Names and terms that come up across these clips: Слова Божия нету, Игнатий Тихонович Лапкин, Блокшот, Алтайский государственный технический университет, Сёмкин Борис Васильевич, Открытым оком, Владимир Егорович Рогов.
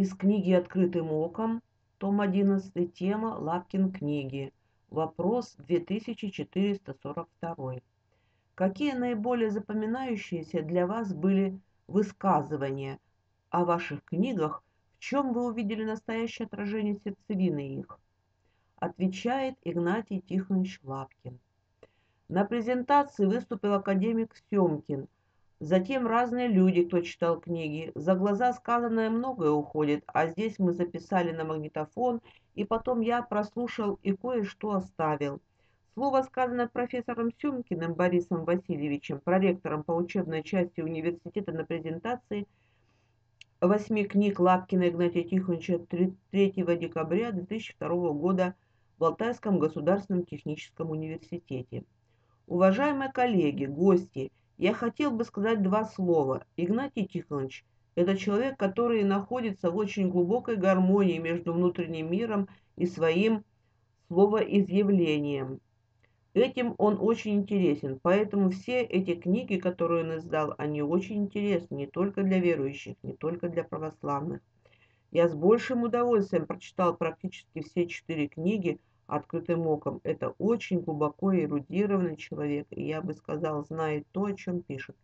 Из книги «Открытым оком», том 11, тема «Лапкин книги», вопрос 2442. Какие наиболее запоминающиеся для вас были высказывания о ваших книгах, в чем вы увидели настоящее отражение сердцевины их? Отвечает Игнатий Тихонович Лапкин. На презентации выступил академик Сёмкин, затем разные люди, кто читал книги. За глаза сказанное многое уходит, а здесь мы записали на магнитофон, и потом я прослушал и кое-что оставил. Слово, сказанное профессором Сёмкиным Борисом Васильевичем, проректором по учебной части университета на презентации 8 книг Лапкина Игнатия Тихоновича 3 декабря 2002 года в Алтайском государственном техническом университете. Уважаемые коллеги, гости, я хотел бы сказать два слова. Игнатий Тихонович – это человек, который находится в очень глубокой гармонии между внутренним миром и своим словоизъявлением. Этим он очень интересен, поэтому все эти книги, которые он издал, они очень интересны не только для верующих, не только для православных. Я с большим удовольствием прочитал практически все 4 книги «Открытым оком». Это очень глубоко эрудированный человек, и я бы сказал, знает то, о чем пишет.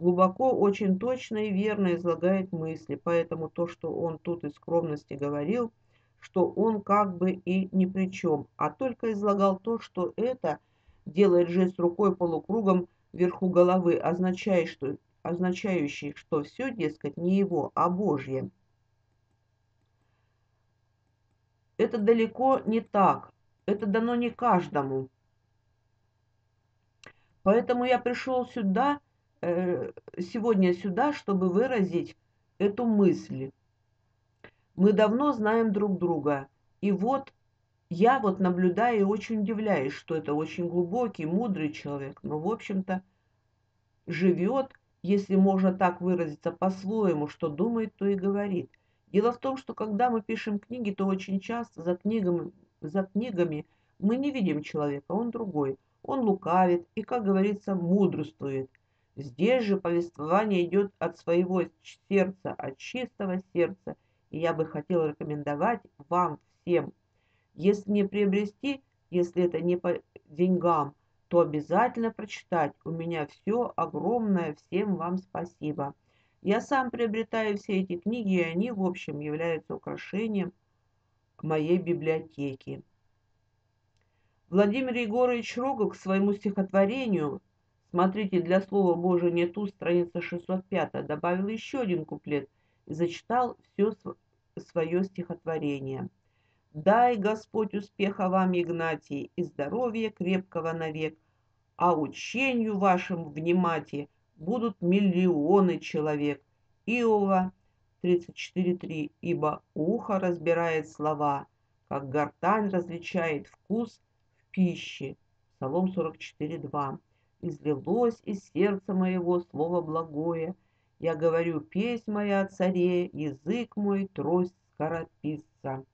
Глубоко, очень точно и верно излагает мысли, поэтому то, что он тут из скромности говорил, что он как бы и ни при чем, а только излагал то, что это, делает жест рукой полукругом вверху головы, означающий, что все, дескать, не его, а Божье. Это далеко не так, это дано не каждому. Поэтому я пришел сюда, сегодня сюда, чтобы выразить эту мысль. Мы давно знаем друг друга, и вот я вот наблюдаю и очень удивляюсь, что это очень глубокий, мудрый человек, но, в общем-то, живет, если можно так выразиться, по-своему, что думает, то и говорит. Дело в том, что когда мы пишем книги, то очень часто за книгами мы не видим человека, он другой, он лукавит и, как говорится, мудрствует. Здесь же повествование идет от своего сердца, от чистого сердца. И я бы хотела рекомендовать вам всем, если не приобрести, если это не по деньгам, то обязательно прочитать. У меня все огромное, всем вам спасибо. Я сам приобретаю все эти книги, и они, в общем, являются украшением моей библиотеки. Владимир Егорович Рогов к своему стихотворению, смотрите, для слова Божия нету, страница 605, добавил еще один куплет и зачитал все свое стихотворение. «Дай, Господь, успеха вам, Игнатий, и здоровья крепкого навек, а учению вашим внимати будут миллионы человек». Иова 34:3. «Ибо ухо разбирает слова, как гортань различает вкус в пище». Псалом 44:2. «Излилось из сердца моего слово благое, я говорю, песнь моя о царе, язык мой, трость скорописца».